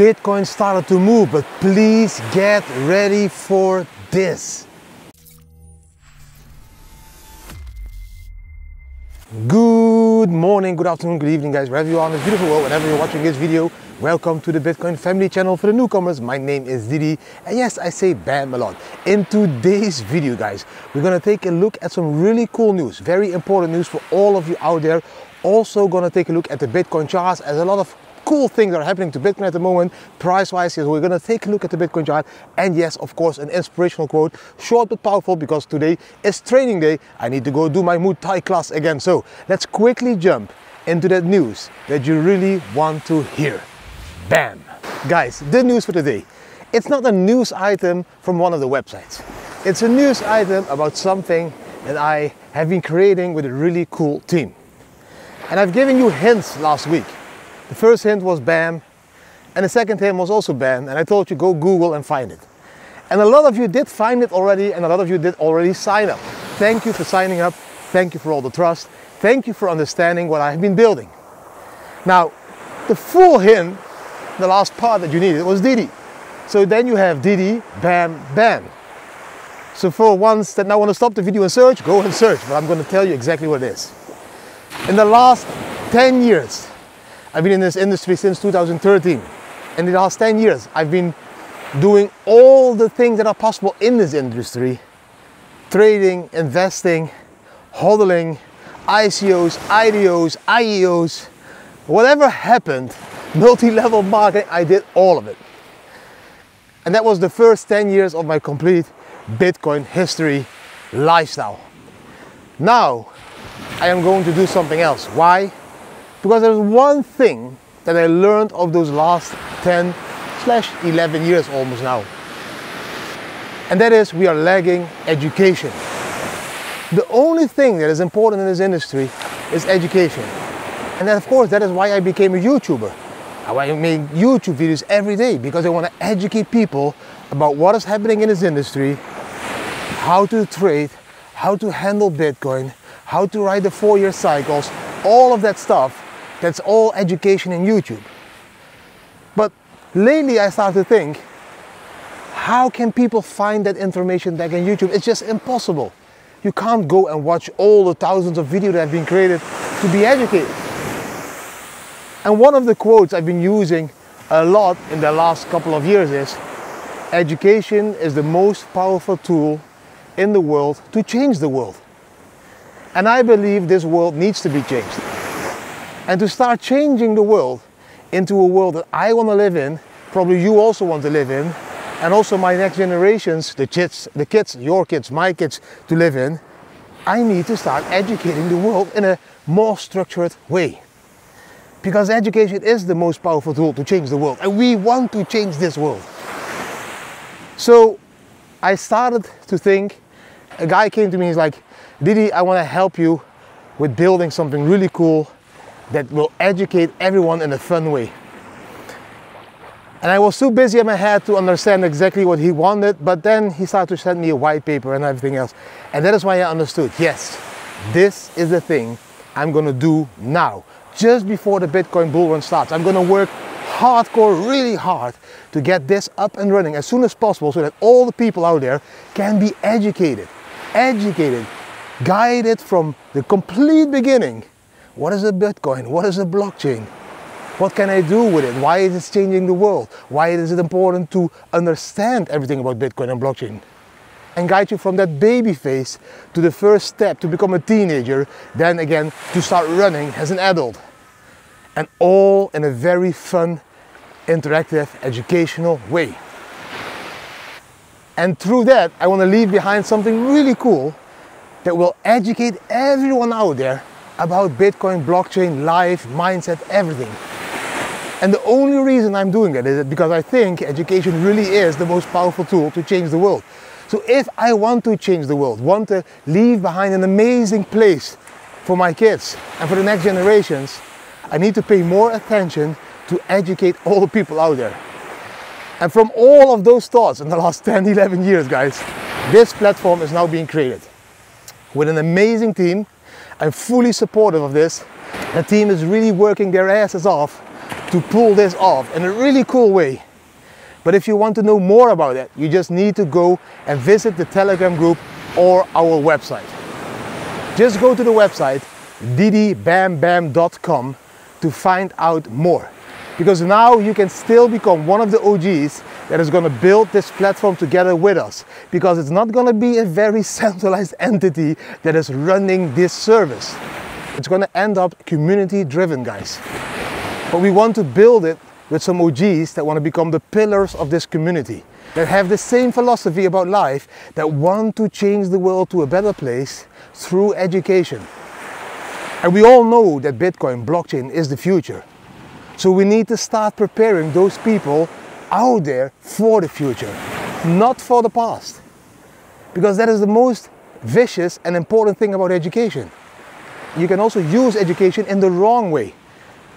Bitcoin started to move, but please get ready for this. Good morning, good afternoon, good evening, guys, wherever you are in this beautiful world, whenever you're watching this video. Welcome to the Bitcoin family channel. For the newcomers, my name is Didi, and yes, I say BAM a lot. In today's video, guys, we're gonna take a look at some really cool news, very important news for all of you out there. Also gonna take a look at the Bitcoin charts, as a lot of cool things are happening to Bitcoin at the moment, price-wise. Yes, we're gonna take a look at the Bitcoin chart, and yes, of course, an inspirational quote, short but powerful, because today is training day. I need to go do my Muay Thai class again. So let's quickly jump into that news that you really want to hear. Bam! Guys, the news for today. It's not a news item from one of the websites. It's a news item about something that I have been creating with a really cool team. And I've given you hints last week. The first hint was BAM, and the second hint was also BAM, and I told you go Google and find it. And a lot of you did find it already, and a lot of you did already sign up. Thank you for signing up. Thank you for all the trust. Thank you for understanding what I've been building. Now, the full hint, the last part that you needed, was Didi. So then you have Didi, Bam, Bam. So for once that now want to stop the video and search, go and search, but I'm going to tell you exactly what it is. In the last 10 years, I've been in this industry since 2013. In the last 10 years, I've been doing all the things that are possible in this industry. Trading, investing, hodling, ICOs, IDOs, IEOs, whatever happened, multi-level marketing, I did all of it. And that was the first 10 years of my complete Bitcoin history lifestyle. Now, I am going to do something else. Why? Because there's one thing that I learned of those last 10/11 years almost now. And that is, we are lagging education. The only thing that is important in this industry is education. And then, of course, that is why I became a YouTuber. I make YouTube videos every day because I want to educate people about what is happening in this industry, how to trade, how to handle Bitcoin, how to ride the 4-year cycles, all of that stuff. That's all education in YouTube. But lately I started to think, how can people find that information back in YouTube? It's just impossible. You can't go and watch all the thousands of videos that have been created to be educated. And one of the quotes I've been using a lot in the last couple of years is, education is the most powerful tool in the world to change the world. And I believe this world needs to be changed. And to start changing the world into a world that I want to live in, probably you also want to live in, and also my next generations, the kids, your kids, my kids, to live in, I need to start educating the world in a more structured way. Because education is the most powerful tool to change the world, and we want to change this world. So I started to think, a guy came to me, he's like, Didi, I want to help you with building something really cool that will educate everyone in a fun way. And I was too busy in my head to understand exactly what he wanted, but then he started to send me a white paper and everything else. And that is why I understood, yes, this is the thing I'm going to do now. Just before the Bitcoin bull run starts, I'm going to work hardcore, really hard, to get this up and running as soon as possible so that all the people out there can be educated. Educated, guided from the complete beginning. What is a Bitcoin? What is a blockchain? What can I do with it? Why is it changing the world? Why is it important to understand everything about Bitcoin and blockchain? And guide you from that baby phase to the first step to become a teenager, then again to start running as an adult. And all in a very fun, interactive, educational way. And through that, I want to leave behind something really cool that will educate everyone out there about Bitcoin, blockchain, life, mindset, everything. And the only reason I'm doing that is because I think education really is the most powerful tool to change the world. So if I want to change the world, want to leave behind an amazing place for my kids and for the next generations, I need to pay more attention to educate all the people out there. And from all of those thoughts in the last 10-11 years, guys, this platform is now being created with an amazing team. I'm fully supportive of this. The team is really working their asses off to pull this off in a really cool way. But if you want to know more about it, you just need to go and visit the Telegram group or our website. Just go to the website didibambam.com to find out more, because now you can still become one of the OGs that is going to build this platform together with us, because it's not going to be a very centralized entity that is running this service. It's going to end up community driven, guys, but we want to build it with some OGs that want to become the pillars of this community, that have the same philosophy about life, that want to change the world to a better place through education. And we all know that Bitcoin blockchain is the future. So we need to start preparing those people out there for the future, not for the past. Because that is the most vicious and important thing about education. You can also use education in the wrong way.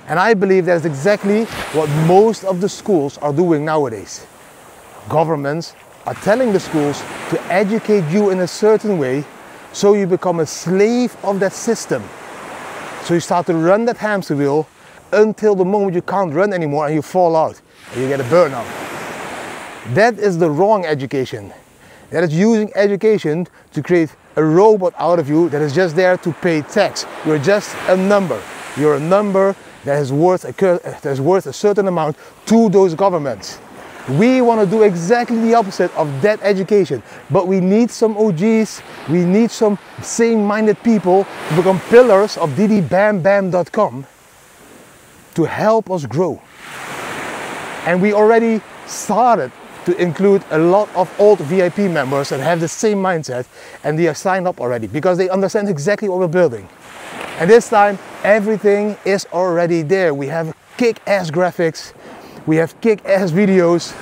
And I believe that's exactly what most of the schools are doing nowadays. Governments are telling the schools to educate you in a certain way, so you become a slave of that system. So you start to run that hamster wheel until the moment you can't run anymore and you fall out and you get a burnout. That is the wrong education. That is using education to create a robot out of you that is just there to pay tax. You're just a number. You're a number that is worth a certain amount to those governments. We want to do exactly the opposite of that education, but we need some OGs, we need some same-minded people to become pillars of didibambam.com to help us grow. And we already started to include a lot of old VIP members that have the same mindset, and they are signed up already because they understand exactly what we're building. And this time, everything is already there. We have kick-ass graphics, we have kick-ass videos,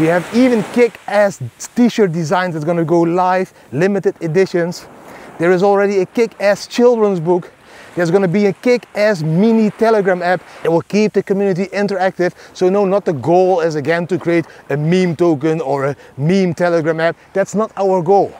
we have even kick-ass t-shirt designs that's gonna go live, limited editions. There is already a kick-ass children's book. There's gonna be a kick-ass mini Telegram app that will keep the community interactive. So no, not the goal is again to create a meme token or a meme Telegram app. That's not our goal.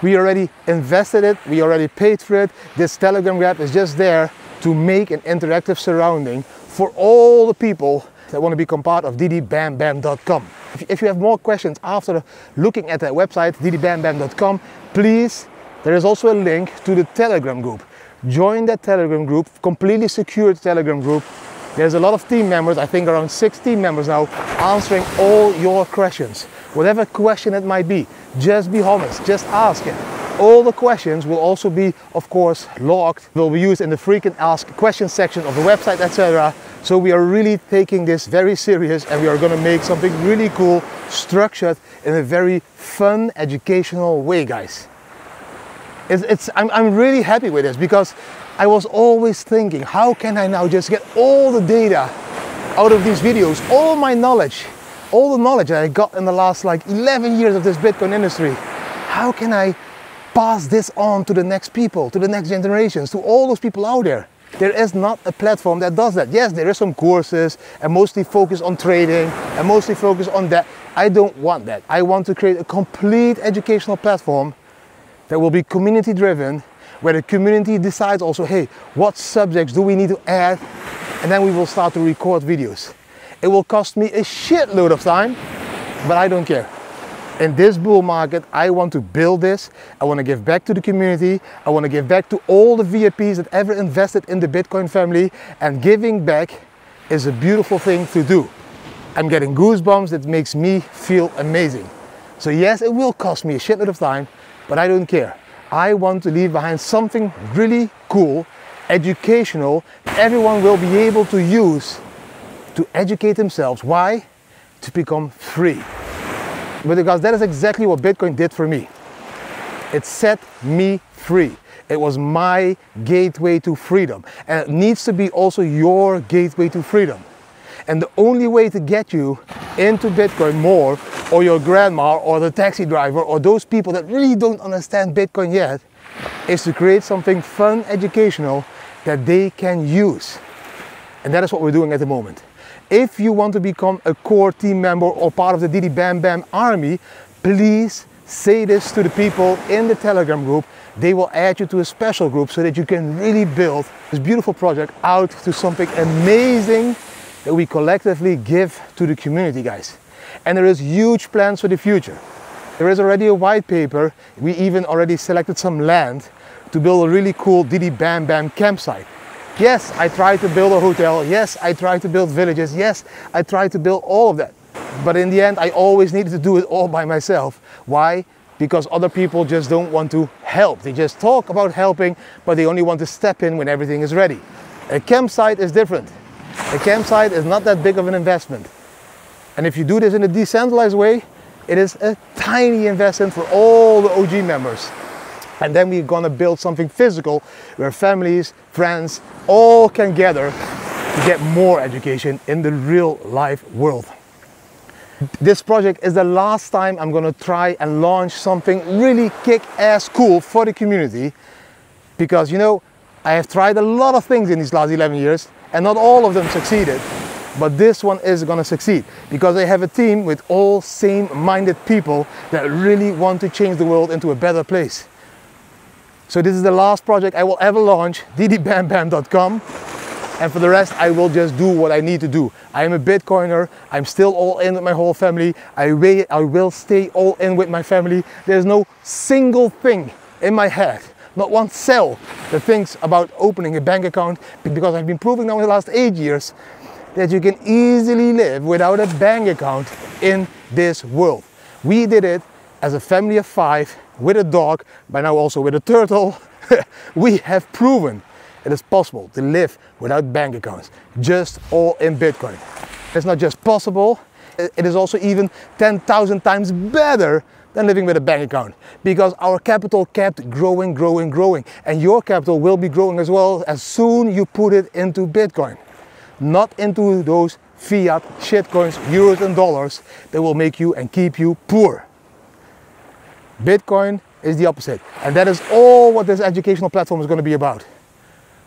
We already invested it, we already paid for it. This Telegram app is just there to make an interactive surrounding for all the people that want to become part of didibambam.com. If you have more questions after looking at that website, didibambam.com, please, there is also a link to the Telegram group. Join that Telegram group, completely secured Telegram group. There's a lot of team members, I think around 16 members now, answering all your questions. Whatever question it might be, just be honest, just ask it. All the questions will also be, of course, logged, will be used in the frequent ask questions section of the website, etc. So we are really taking this very serious, and we are gonna make something really cool, structured in a very fun, educational way, guys. I'm really happy with this, because I was always thinking, how can I now just get all the data out of these videos, all my knowledge, all the knowledge that I got in the last like 11 years of this Bitcoin industry? How can I pass this on to the next people, to the next generations, to all those people out there? There is not a platform that does that. Yes, there are some courses and mostly focus on trading and mostly focus on that. I don't want that. I want to create a complete educational platform that will be community driven, where the community decides also, hey, what subjects do we need to add? And then we will start to record videos. It will cost me a shitload of time, but I don't care. In this bull market, I want to build this. I want to give back to the community. I want to give back to all the VIPs that ever invested in the Bitcoin family. And giving back is a beautiful thing to do. I'm getting goosebumps. It makes me feel amazing. So yes, it will cost me a shitload of time, but I don't care. I want to leave behind something really cool, educational, that everyone will be able to use to educate themselves. Why? To become free. But because that is exactly what Bitcoin did for me. It set me free. It was my gateway to freedom. And it needs to be also your gateway to freedom. And the only way to get you into Bitcoin more, or your grandma, or the taxi driver, or those people that really don't understand Bitcoin yet, is to create something fun, educational, that they can use. And that is what we're doing at the moment. If you want to become a core team member or part of the DidiBamBam army, please Say this to the people in the Telegram group. They will add you to a special group so that you can really build this beautiful project out to something amazing that we collectively give to the community, guys. And there is huge plans for the future. There is already a white paper. We even already selected some land to build a really cool DidiBamBam campsite. Yes, I tried to build a hotel. Yes, I tried to build villages. Yes, I tried to build all of that. But in the end, I always needed to do it all by myself. Why? Because other people just don't want to help. They just talk about helping, but they only want to step in when everything is ready. A campsite is different. A campsite is not that big of an investment. And if you do this in a decentralized way, it is a tiny investment for all the OG members. And then we're gonna build something physical where families, friends, all can gather to get more education in the real life world. This project is the last time I'm gonna try and launch something really kick-ass cool for the community, because, you know, I have tried a lot of things in these last 11 years and not all of them succeeded. But this one is gonna succeed because I have a team with all same-minded people that really want to change the world into a better place. So this is the last project I will ever launch, didibambam.com. And for the rest, I will just do what I need to do. I am a Bitcoiner. I'm still all in with my whole family. I will stay all in with my family. There's no single thing in my head, not one cell, that thinks about opening a bank account, because I've been proving now in the last 8 years that you can easily live without a bank account in this world. We did it as a family of 5 with a dog, by now also with a turtle. We have proven it is possible to live without bank accounts, just all in Bitcoin. It's not just possible, it is also even 10,000 times better than living with a bank account, because our capital kept growing, growing, growing, and your capital will be growing as well as soon you put it into Bitcoin, not into those fiat shitcoins, euros and dollars that will make you and keep you poor. Bitcoin is the opposite, and that is all what this educational platform is going to be about.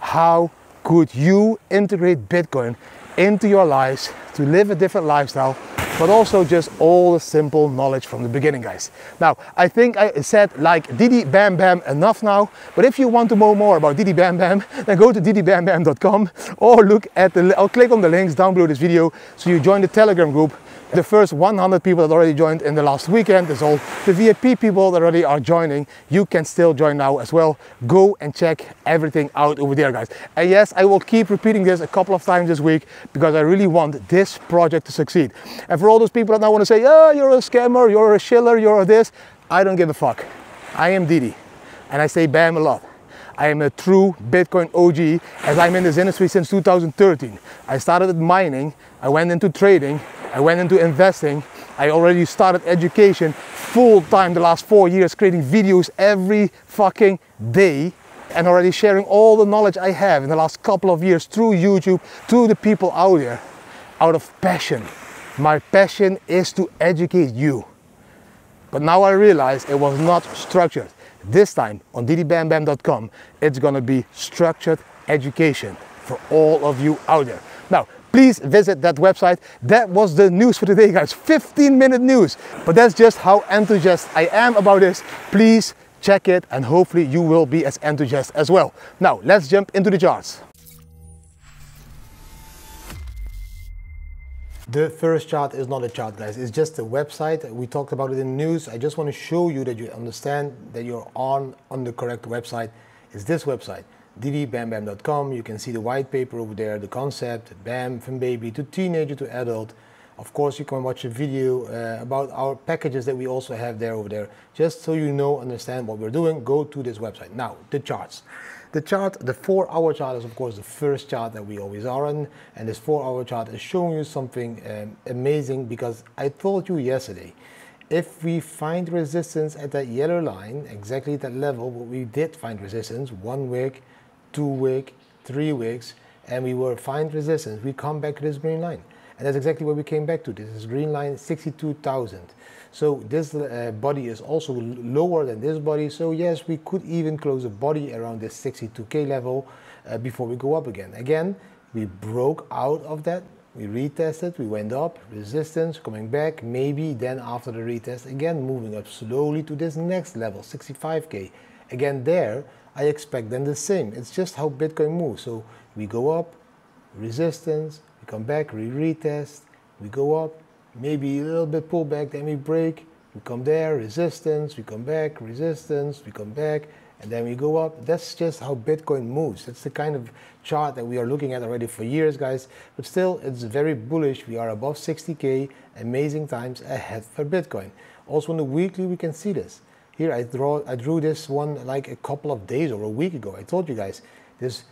How could you integrate Bitcoin into your lives to live a different lifestyle, but also just all the simple knowledge from the beginning, guys. Now, I think I said like DidiBamBam enough now, but if you want to know more about DidiBamBam, then go to didibambam.com or look at or click on the links down below this video so you join the Telegram group. The first 100 people that already joined in the last weekend, there's all the VIP people that already are joining. You can still join now as well. Go and check everything out over there, guys. And yes, I will keep repeating this a couple of times this week because I really want this project to succeed. And for all those people that now want to say, oh, you're a scammer, you're a shiller, you're this, I don't give a fuck. I am Didi and I say BAM a lot. I am a true Bitcoin OG as I'm in this industry since 2013. I started with mining, I went into trading, I went into investing, I already started education full-time the last 4 years, creating videos every fucking day and already sharing all the knowledge I have in the last couple of years through YouTube to the people out there out of passion. My passion is to educate you. But now I realize it was not structured. This time on didibambam.com, it's gonna be structured education for all of you out there. Now, please visit that website. That was the news for today, guys. 15-minute news. But that's just how enthusiastic I am about this. Please check it and hopefully you will be as enthusiastic as well. Now, let's jump into the charts. The first chart is not a chart, guys. It's just a website. We talked about it in the news. I just want to show you that you understand that you're on the correct website. It's this website, didibambam.com. You can see the white paper over there, the concept, BAM, from baby to teenager to adult. Of course, you can watch a video about our packages that we also have there over there. Just so you know, understand what we're doing, go to this website. Now, the charts. The chart, the 4-hour chart is of course the first chart that we always are on, and this 4-hour chart is showing you something amazing, because I told you yesterday, if we find resistance at that yellow line, exactly that level, but we did find resistance 1 week, 2 weeks, 3 weeks, and we were find resistance, we come back to this green line. And that's exactly what we came back to. This is green line 62,000. So this body is also lower than this body. So yes, we could even close a body around this 62K level before we go up again. Again, we broke out of that We retested, we went up, resistance, coming back, maybe then after the retest again moving up slowly to this next level, 65k. Again there, I expect then the same. It's just how Bitcoin moves. So we go up, resistance, we come back, we retest, we go up, maybe a little bit pullback, then we break, we come there, resistance, we come back, resistance, we come back, and then we go up. That's just how Bitcoin moves. That's the kind of chart that we are looking at already for years, guys. But still, it's very bullish. We are above 60k, amazing times ahead for Bitcoin. Also on the weekly, we can see this. Here I drew this one like a couple of days or a week ago. I told you guys, this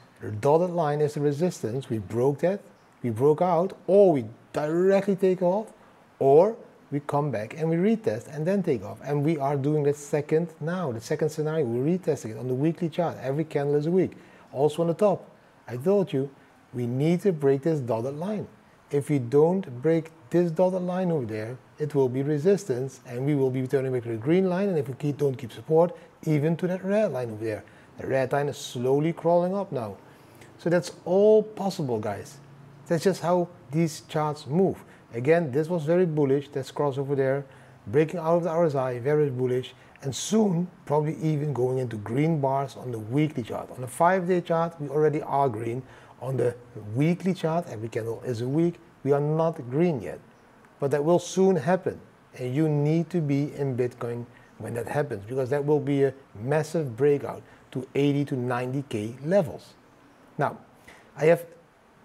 dotted line is the resistance. We broke that, we broke out, or we directly take off, or we come back and we retest and then take off. And we are doing the second now, the second scenario. We're retesting it on the weekly chart. Every candle is a week. Also on the top, I told you, we need to break this dotted line. If we don't break this dotted line over there, it will be resistance and we will be returning back to the green line. And if we don't keep support, even to that red line over there. The red line is slowly crawling up now. So that's all possible, guys. That's just how these charts move. Again, this was very bullish, that's crossover there, breaking out of the RSI, very bullish, and soon probably even going into green bars on the weekly chart. On the 5-day chart, we already are green. On the weekly chart, every candle is a week, we are not green yet. But that will soon happen, and you need to be in Bitcoin when that happens, because that will be a massive breakout to 80 to 90k levels. Now, I have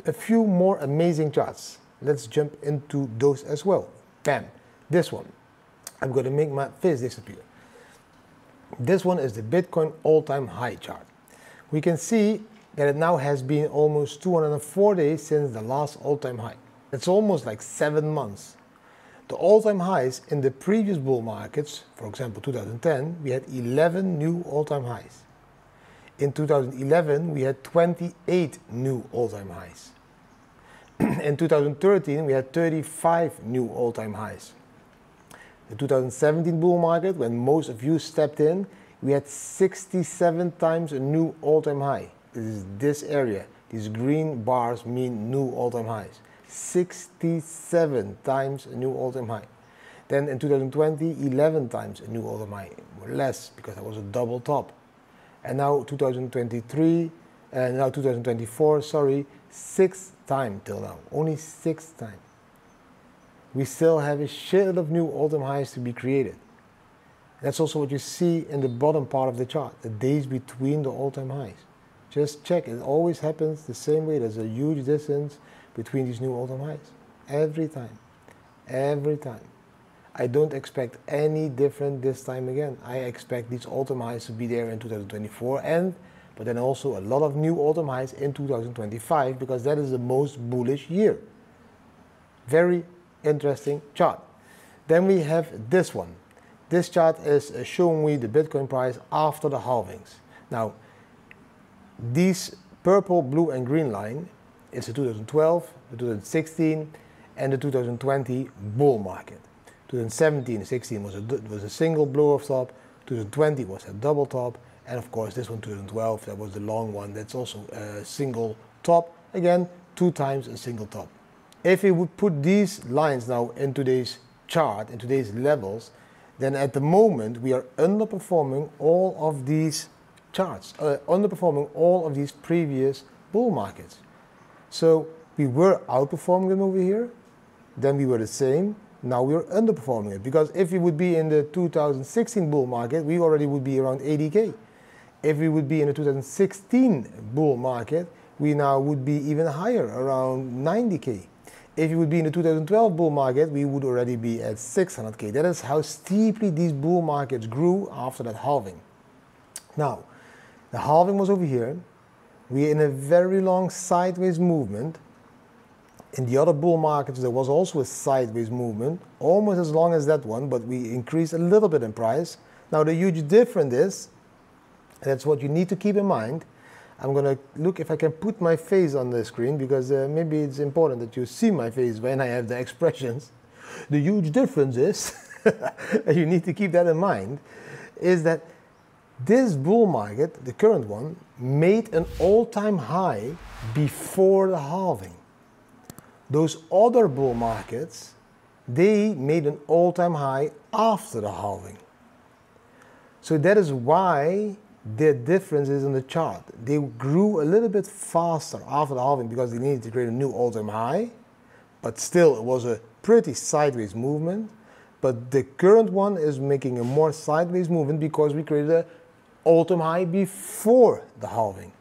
a few more amazing charts. Let's jump into those as well. Bam, this one. I'm gonna make my face disappear. This one is the Bitcoin all-time high chart. We can see that it now has been almost 204 days since the last all-time high. It's almost like 7 months. The all-time highs in the previous bull markets, for example, 2010, we had 11 new all-time highs. In 2011, we had 28 new all-time highs. In 2013, we had 35 new all-time highs. The 2017 bull market, when most of you stepped in, we had 67 times a new all-time high. It is this area. These green bars mean new all-time highs. 67 times a new all-time high. Then in 2020, 11 times a new all-time high. Less, because that was a double top. And now 2024, sorry, 6 times till now, only 6 times. We still have a shitload of new all-time highs to be created. That's also what you see in the bottom part of the chart, the days between the all-time highs. Just check, it always happens the same way. There's a huge distance between these new all-time highs, every time, every time. I don't expect any different this time again. I expect these all-time highs to be there in 2024 and but then also a lot of new all-time highs in 2025, because that is the most bullish year. Very interesting chart. Then we have this one. This chart is showing me the Bitcoin price after the halvings. Now, these purple, blue and green line is the 2012, the 2016 and the 2020 bull market. 2017 and 16 was a single blow-off top, 2020 was a double top, and of course this one, 2012, that was the long one, that's also a single top, again 2 times a single top. If we would put these lines now in today's chart, in today's levels, then at the moment we are underperforming all of these charts, underperforming all of these previous bull markets. So we were outperforming them over here, then we were the same. Now we're underperforming it, because if we would be in the 2016 bull market, we already would be around 80k. If we would be in the 2016 bull market, we now would be even higher, around 90k. If we would be in the 2012 bull market, we would already be at 600k. That is how steeply these bull markets grew after that halving. Now, the halving was over here. We're in a very long sideways movement. In the other bull markets, there was also a sideways movement, almost as long as that one, but we increased a little bit in price. Now the huge difference is, and that's what you need to keep in mind, I'm gonna look if I can put my face on the screen, because maybe it's important that you see my face when I have the expressions. The huge difference is, and you need to keep that in mind, is that this bull market, the current one, made an all-time high before the halving. those other bull markets, they made an all-time high after the halving. So that is why their difference is in the chart. They grew a little bit faster after the halving because they needed to create a new all-time high, but still it was a pretty sideways movement. But the current one is making a more sideways movement because we created an all-time high before the halving.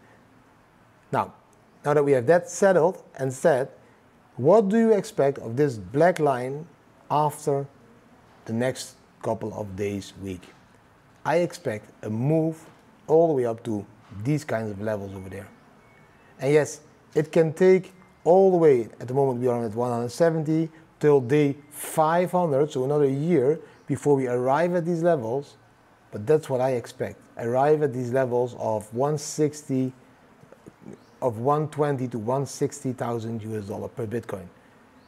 Now that we have that settled and said, what do you expect of this black line after the next couple of days, week? I expect a move all the way up to these kinds of levels over there. And yes, it can take all the way, at the moment we are at 170, till day 500, so another year before we arrive at these levels, but that's what I expect. Arrive at these levels of 160, of 120 to 160,000 US dollar per Bitcoin.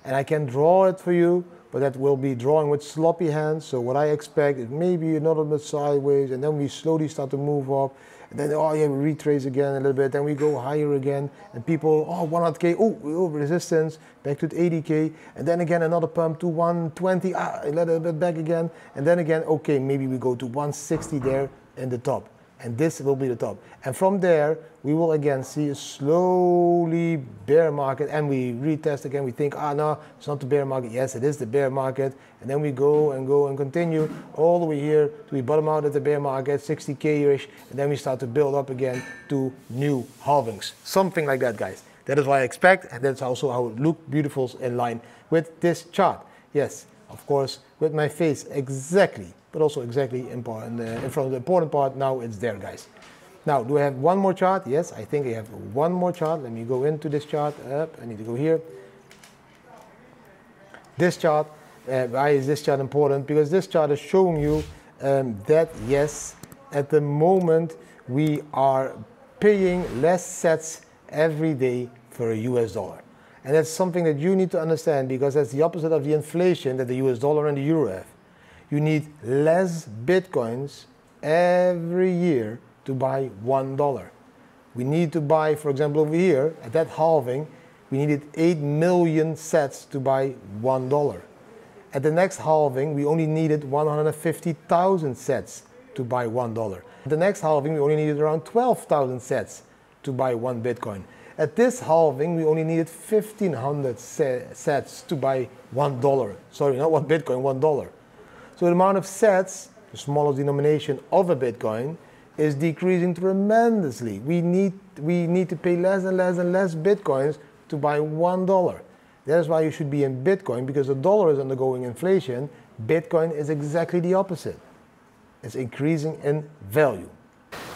And I can draw it for you, but that will be drawing with sloppy hands. So what I expect is maybe another bit sideways, and then we slowly start to move up. And then, oh yeah, we retrace again a little bit, then we go higher again, and people, oh, 100K, oh, resistance, back to 80K, and then again another pump to 120, a little bit back again, and then again, okay, maybe we go to 160 there in the top. And this will be the top. And from there, we will again see a slowly bear market, and we retest again. We think, ah, no, it's not the bear market. Yes, it is the bear market. And then we go and continue all the way here till we bottom out at the bear market, 60K-ish, and then we start to build up again to new halvings. Something like that, guys. That is what I expect, and that's also how it looked beautiful in line with this chart. Yes, of course, with my face, exactly. But also exactly in front of the important part. Now it's there, guys. Now, do I have one more chart? Yes, I think I have one more chart. Let me go into this chart. I need to go here. This chart, why is this chart important? Because this chart is showing you that, yes, at the moment, we are paying less sats every day for a US dollar. And that's something that you need to understand, because that's the opposite of the inflation that the US dollar and the euro have. You need less Bitcoins every year to buy $1. We need to buy, for example, over here, at that halving, we needed 8 million sats to buy $1. At the next halving, we only needed 150,000 sats to buy $1. At the next halving, we only needed around 12,000 sats to buy 1 Bitcoin. At this halving, we only needed 1,500 sats to buy $1. Sorry, not 1 Bitcoin, $1. So the amount of sats, the smallest denomination of a Bitcoin, is decreasing tremendously. We need to pay less and less and less Bitcoins to buy $1. That is why you should be in Bitcoin, because the dollar is undergoing inflation. Bitcoin is exactly the opposite. It's increasing in value.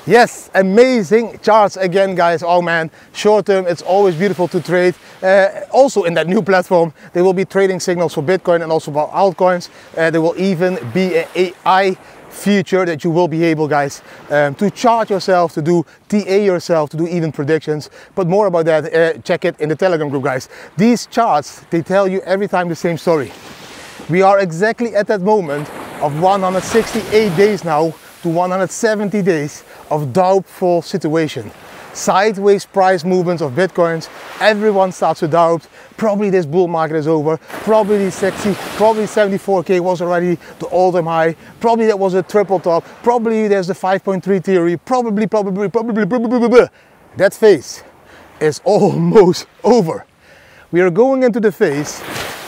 Yes, amazing charts again, guys. Oh man, short term, it's always beautiful to trade. Also in that new platform, there will be trading signals for Bitcoin and also for altcoins. There will even be an AI feature that you will be able, guys, to chart yourself, to do TA yourself, to do even predictions. But more about that, check it in the Telegram group, guys. These charts, they tell you every time the same story. We are exactly at that moment of 168 days now to 170 days of doubtful situation. Sideways price movements of Bitcoins, everyone starts to doubt, probably this bull market is over, probably 60, probably 74K was already the all-time high, probably that was a triple top, probably there's the 5.3 theory, probably. That phase is almost over. We are going into the phase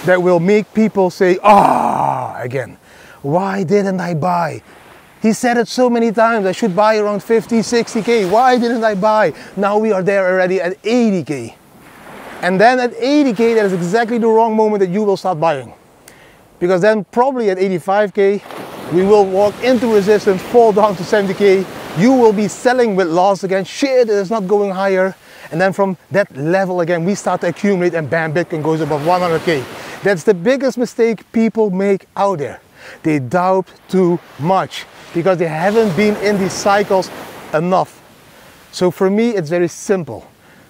that will make people say, ah, again, why didn't I buy? He said it so many times, I should buy around 50, 60K. Why didn't I buy? Now we are there already at 80K. And then at 80K, that is exactly the wrong moment that you will start buying. Because then probably at 85K, we will walk into resistance, fall down to 70K. You will be selling with loss again. Shit, it is not going higher. And then from that level again, we start to accumulate, and bam, Bitcoin goes above 100K. That's the biggest mistake people make out there. They doubt too much, because they haven't been in these cycles enough. So for me, it's very simple.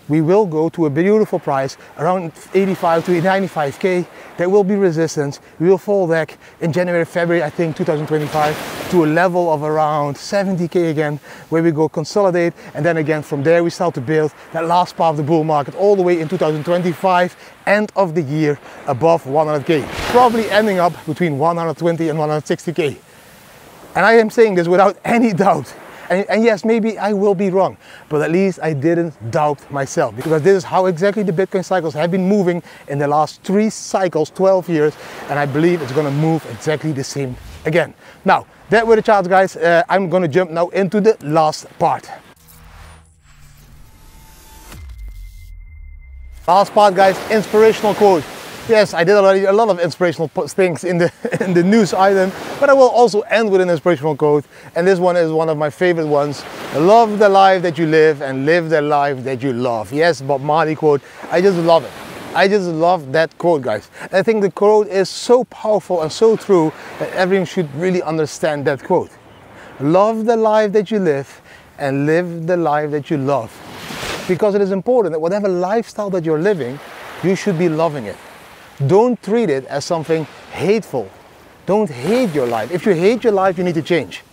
we will go to a beautiful price around 85 to 95K. There will be resistance. We will fall back in January, February, I think 2025, to a level of around 70K again, where we go consolidate. And then again, from there, we start to build that last part of the bull market all the way in 2025, end of the year, above 100K, probably ending up between 120 and 160K. And I am saying this without any doubt. And yes, maybe I will be wrong, but at least I didn't doubt myself, because this is how exactly the Bitcoin cycles have been moving in the last 3 cycles, 12 years, and I believe it's gonna move exactly the same again. Now, that were the charts, guys. I'm gonna jump now into the last part. Last part, guys, inspirational quote. Yes, I did already a lot of inspirational things in the news item, but I will also end with an inspirational quote, and this one is one of my favorite ones. Love the life that you live and live the life that you love. Yes, Bob Marley quote. I just love it. I just love that quote, guys. I think the quote is so powerful and so true that everyone should really understand that quote. Love the life that you live and live the life that you love. Because it is important that whatever lifestyle that you're living, you should be loving it. Don't treat it as something hateful. Don't hate your life. If you hate your life, you need to change.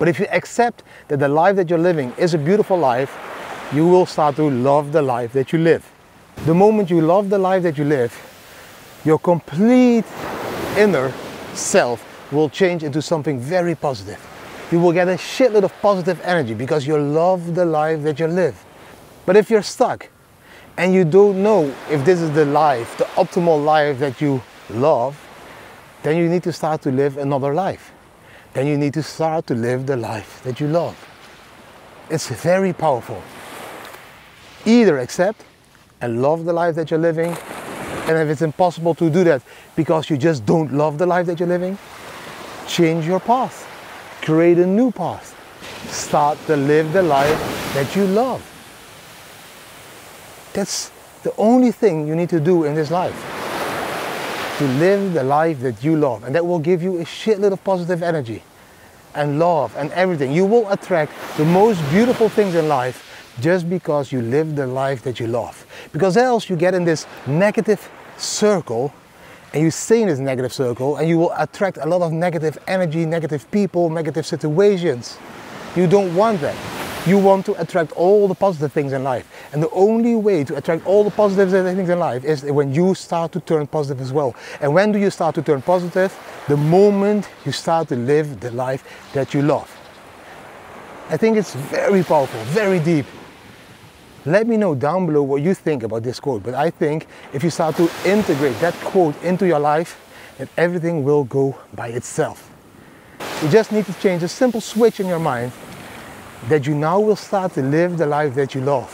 But if you accept that the life that you're living is a beautiful life, you will start to love the life that you live. The moment you love the life that you live, your complete inner self will change into something very positive. You will get a shitload of positive energy because you love the life that you live. But if you're stuck, and you don't know if this is the life, the optimal life that you love, then you need to start to live another life. Then you need to start to live the life that you love. It's very powerful. Either accept and love the life that you're living, and if it's impossible to do that because you just don't love the life that you're living, change your path, create a new path. Start to live the life that you love. That's the only thing you need to do in this life. To live the life that you love. And that will give you a shitload of positive energy. And love and everything. You will attract the most beautiful things in life just because you live the life that you love. Because else you get in this negative circle. And you stay in this negative circle. And you will attract a lot of negative energy, negative people, negative situations. You don't want that. You want to attract all the positive things in life. And the only way to attract all the positive things in life is when you start to turn positive as well. And when do you start to turn positive? The moment you start to live the life that you love. I think it's very powerful, very deep. Let me know down below what you think about this quote. But I think if you start to integrate that quote into your life, then everything will go by itself. You just need to change a simple switch in your mind that you now will start to live the life that you love,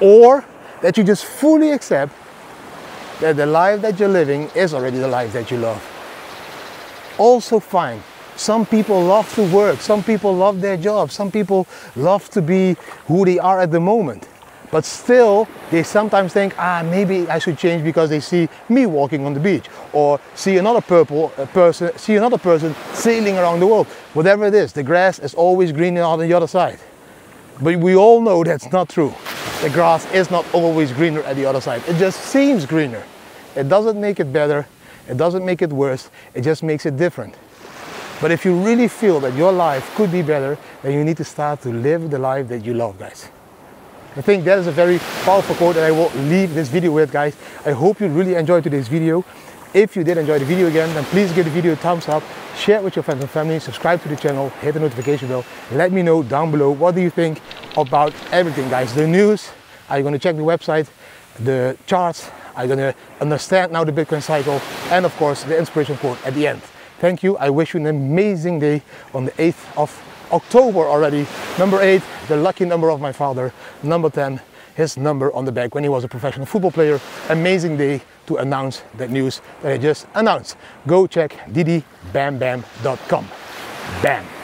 or that you just fully accept that the life that you're living is already the life that you love. Also fine. Some people love to work, some people love their job, some people love to be who they are at the moment. But still, they sometimes think, maybe I should change, because they see me walking on the beach, or see another person sailing around the world. Whatever it is, the grass is always greener on the other side. But we all know that's not true. The grass is not always greener at the other side. It just seems greener. It doesn't make it better. It doesn't make it worse. It just makes it different. But if you really feel that your life could be better, then you need to start to live the life that you love, guys. I think that is a very powerful quote that I will leave this video with, guys. I hope you really enjoyed today's video. If you did enjoy the video again, then please give the video a thumbs up, share it with your friends and family, subscribe to the channel, hit the notification bell. Let me know down below, what do you think about everything, guys? The news, are you going to check the website? The charts, are you going to understand now the Bitcoin cycle? And of course, the inspiration quote at the end. Thank you. I wish you an amazing day on the 8th of October already. Number 8, the lucky number of my father. Number 10, his number on the back when he was a professional football player. Amazing day to announce that news that I just announced. Go check didibambam.com. Bam.